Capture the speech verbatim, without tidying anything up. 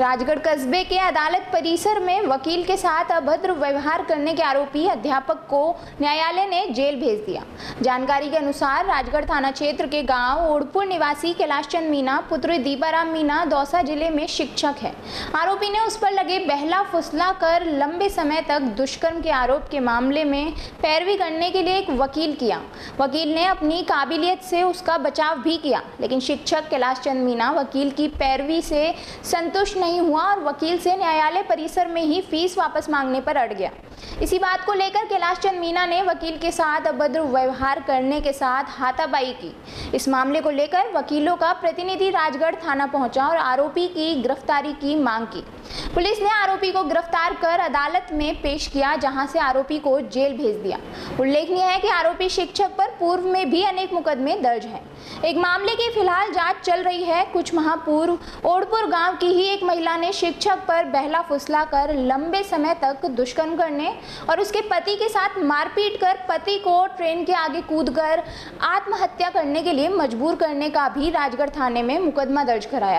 राजगढ़ कस्बे के अदालत परिसर में वकील के साथ अभद्र व्यवहार करने के आरोपी अध्यापक को न्यायालय ने जेल भेज दिया। जानकारी के अनुसार राजगढ़ थाना क्षेत्र के गांव ओड़पुर निवासी कैलाश चंद मीना पुत्र दीपाराम मीना दौसा जिले में शिक्षक है। आरोपी ने उस पर लगे बहला फुसला कर लंबे समय तक दुष्कर्म के आरोप के मामले में पैरवी करने के लिए एक वकील किया। वकील ने अपनी काबिलियत से उसका बचाव भी किया, लेकिन शिक्षक कैलाश चंद मीना वकील की पैरवी से संतुष्ट नहीं हुआ और वकील से न्यायालय परिसर में ही फीस वापस मांगने पर अड़ गया। इसी बात को लेकर कैलाश चंद मीना ने वकील के साथ अभद्र व्यवहार करने के साथ हाथापाई की। इस मामले को लेकर वकीलों का प्रतिनिधि राजगढ़ थाना पहुंचा और आरोपी की गिरफ्तारी की मांग की। पुलिस ने आरोपी को गिरफ्तार कर अदालत में पेश किया, जहां से आरोपी को जेल भेज दिया। उल्लेखनीय है कि आरोपी शिक्षक पर पूर्व में भी अनेक मुकदमे दर्ज हैं। एक मामले की फिलहाल जांच चल रही है। कुछ माह पूर्व ओड़पुर गांव की ही एक महिला ने शिक्षक पर बहला फुसला कर लंबे समय तक दुष्कर्म करने और उसके पति के साथ मारपीट कर पति को ट्रेन के आगे कूदकर आत्महत्या करने के लिए मजबूर करने का भी राजगढ़ थाने में मुकदमा दर्ज कराया।